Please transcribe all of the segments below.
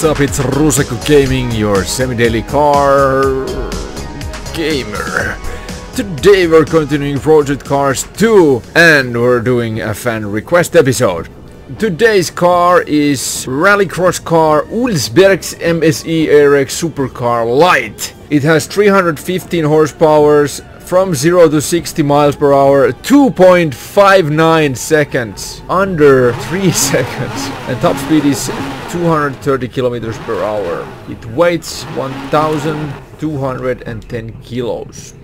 What's up, it's Rusakko Gaming, your semi-daily car gamer. Today we're continuing Project Cars 2 and we're doing a fan request episode. Today's car is rallycross car Olsbergs MSE RX Supercar Lite. It has 315 horsepower, from 0 to 60 miles per hour, 2.59 seconds, under 3 seconds, and top speed is 230 kilometers per hour. It weighs 1,210 kilos.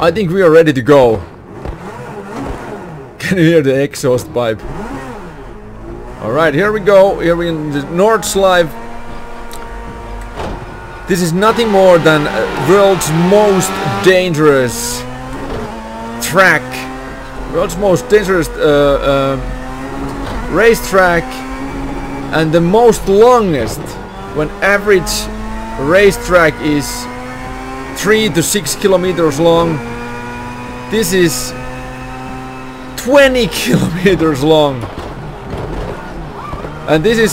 I think we are ready to go. Can you hear the exhaust pipe? Alright, here we go, here we're in the Nordschleife. This is nothing more than world's most dangerous track, world's most dangerous racetrack, and the most longest. When average racetrack is 3 to 6 kilometers long, this is 20 kilometers long, and this is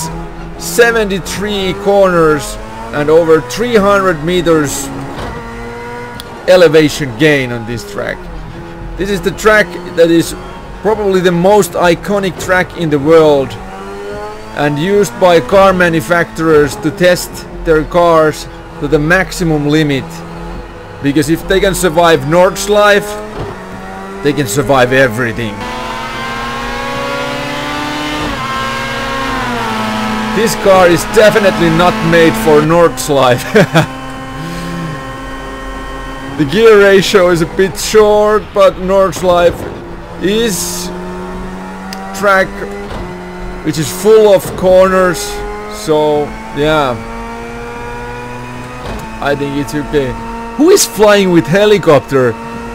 73 corners. And over 300 meters elevation gain on this track. This is the track that is probably the most iconic track in the world and used by car manufacturers to test their cars to the maximum limit. Because if they can survive Nordschleife, they can survive everything. This car is definitely not made for Nordschleife. The gear ratio is a bit short, but Nordschleife is track which is full of corners, so yeah, I think it's okay. Who is flying with helicopter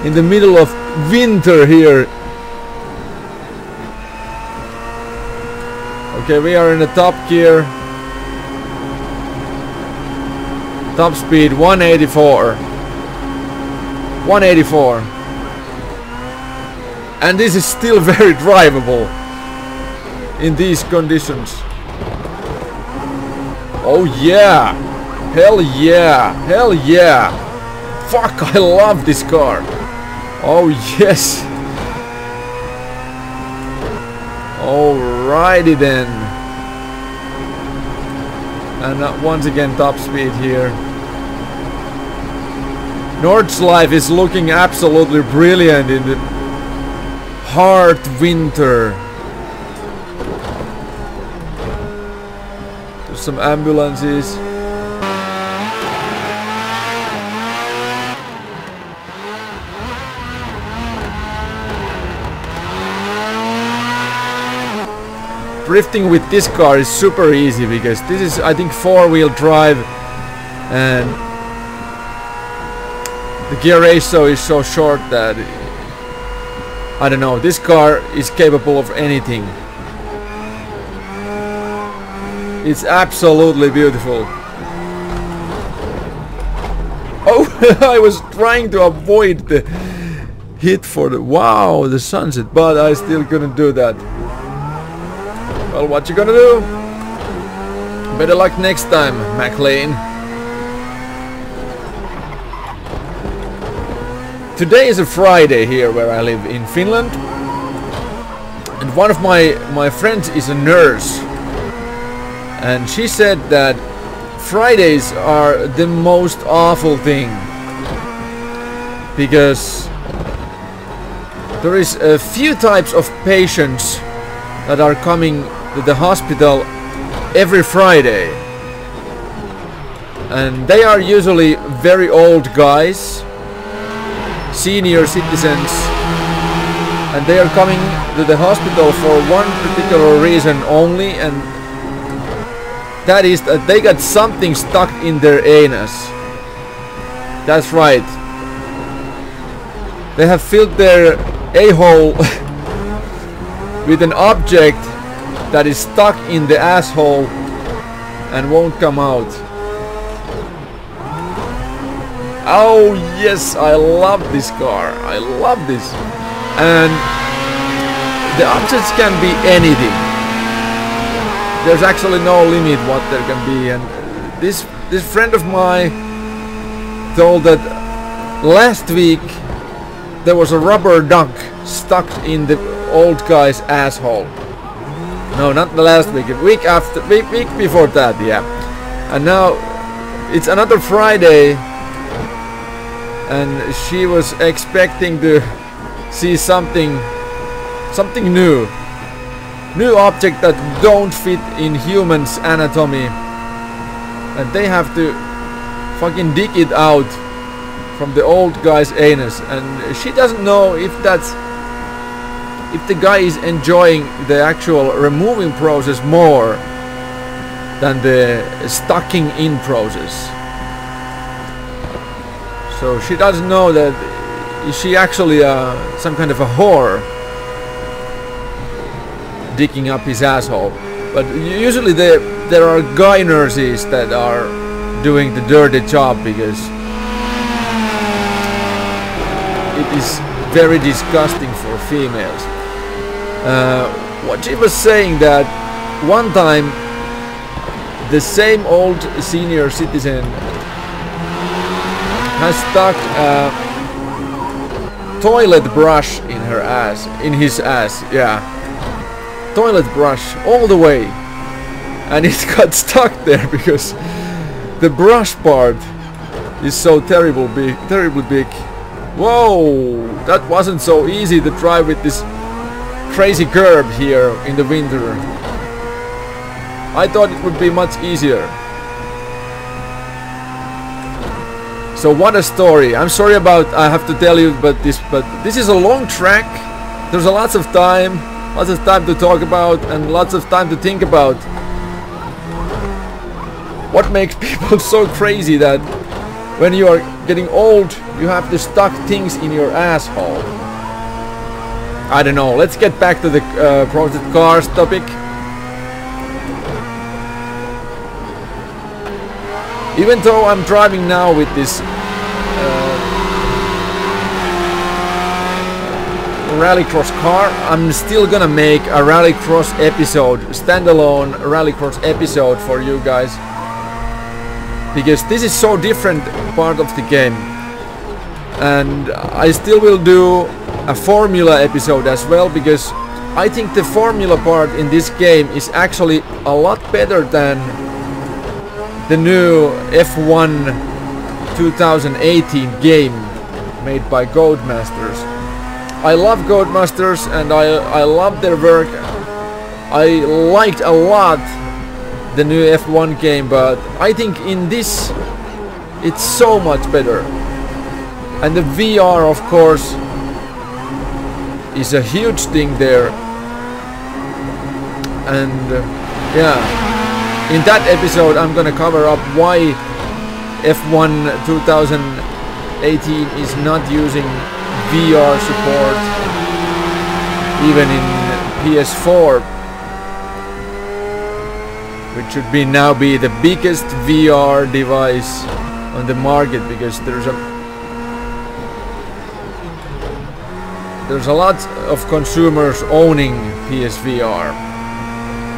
in the middle of winter here? Okay, we are in the top gear. Top speed 184. 184. And this is still very drivable in these conditions. Oh yeah! Hell yeah! Hell yeah! Fuck, I love this car! Oh yes! Alrighty then. And once again, top speed here. Nordschleife is looking absolutely brilliant in the hard winter. There's some ambulances. Drifting with this car is super easy because this is, I think, four-wheel drive and the gear ratio is so short that I don't know, this car is capable of anything. It's absolutely beautiful. Oh, I was trying to avoid the hit for the, wow, the sunset, but I still couldn't do that. Well, what you gonna do? Better luck next time, McLean. Today is a Friday here where I live in Finland. And one of my friends is a nurse. And she said that Fridays are the most awful thing. Because there is a few types of patients that are coming to the hospital every Friday, and they are usually very old guys, senior citizens, and they are coming to the hospital for one particular reason only, and that is that they got something stuck in their anus. That's right, they have filled their a-hole with an object that is stuck in the asshole and won't come out. Oh yes, I love this car, I love this. And the objects can be anything. there's actually no limit what there can be. And this friend of mine told that last week there was a rubber duck stuck in the old guy's asshole. No, not the last week, week after, week before that, yeah. And now it's another Friday, and she was expecting to see something new. New objects that don't fit in humans' anatomy, and they have to fucking dig it out from the old guy's anus. And she doesn't know if the guy is enjoying the actual removing process more than the stocking in process. So she doesn't know that is she actually some kind of a whore digging up his asshole. But usually there are guy nurses that are doing the dirty job, because it is very disgusting for females. What she was saying, that one time the same old senior citizen has stuck a toilet brush in her ass, in his ass, yeah. Toilet brush all the way, and it got stuck there because the brush part is so terribly big. Whoa, that wasn't so easy to drive with this crazy curb here in the winter. I thought it would be much easier. So what a story. I'm sorry about I have to tell you, but this is a long track. There's lots of time to talk about, and lots of time to think about what makes people so crazy that when you are getting old you have to stuck things in your asshole. I don't know, let's get back to the Project Cars topic. Even though I'm driving now with this rallycross car, I'm still gonna make a rallycross episode, standalone rallycross episode for you guys, because this is so different part of the game. And I still will do a formula episode as well, because I think the formula part in this game is actually a lot better than the new F1 2018 game made by Codemasters. I love Codemasters, and I love their work. I liked a lot the new F1 game, but I think in this it's so much better. And the VR, of course, is a huge thing there. And yeah, in that episode I'm gonna cover up why F1 2018 is not using VR support even in PS4, which should be now be the biggest VR device on the market, because there's a lot of consumers owning PSVR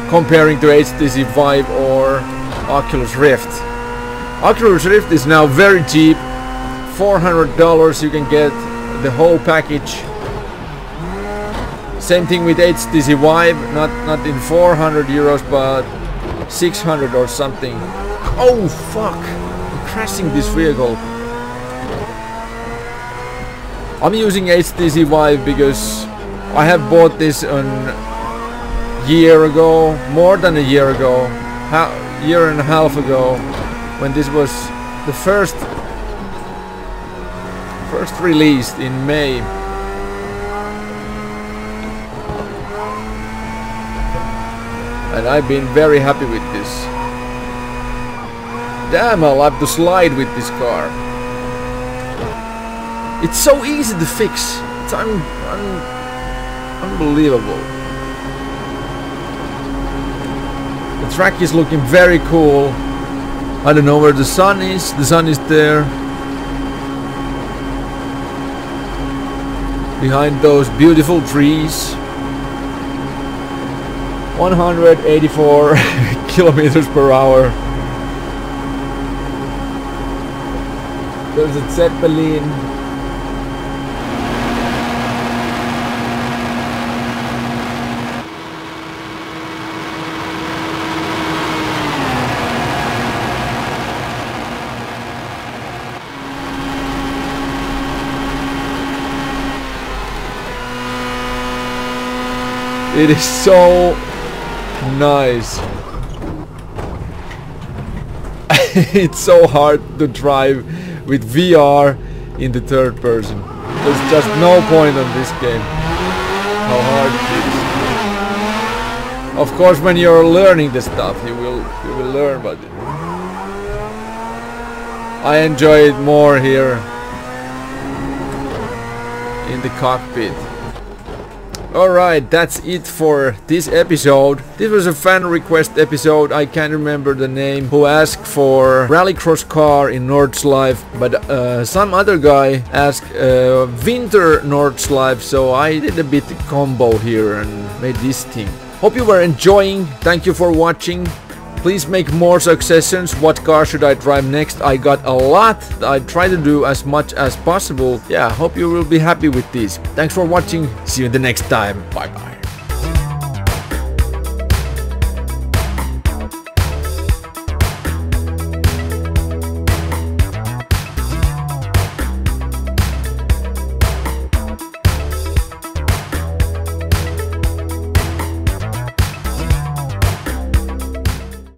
comparing to HTC Vive or Oculus Rift. Oculus Rift is now very cheap, $400 you can get the whole package. Same thing with HTC Vive, not in 400 euros but 600 or something. Oh fuck, I'm crashing this vehicle. I'm using HTC Vive because I have bought this more than a year and a half ago, when this was the first released in May. And I've been very happy with this. Damn, I'll have to slide with this car. It's so easy to fix. It's unbelievable. The track is looking very cool. I don't know where the sun is. The sun is there, behind those beautiful trees. 184 kilometers per hour. There's a Zeppelin. It is so nice. It's so hard to drive with VR in the third person. There's just no point on this game. How hard it is. Of course, when you're learning the stuff, you will learn, but I enjoy it more here in the cockpit. Alright, that's it for this episode. This was a fan request episode, I can't remember the name, who asked for Rallycross car in Nordschleife, but some other guy asked Winter Nordschleife, so I did a bit combo here and made this thing. Hope you were enjoying, thank you for watching. Please make more suggestions. What car should I drive next? I got a lot. I try to do as much as possible. Yeah, hope you will be happy with this. Thanks for watching. See you the next time. Bye bye.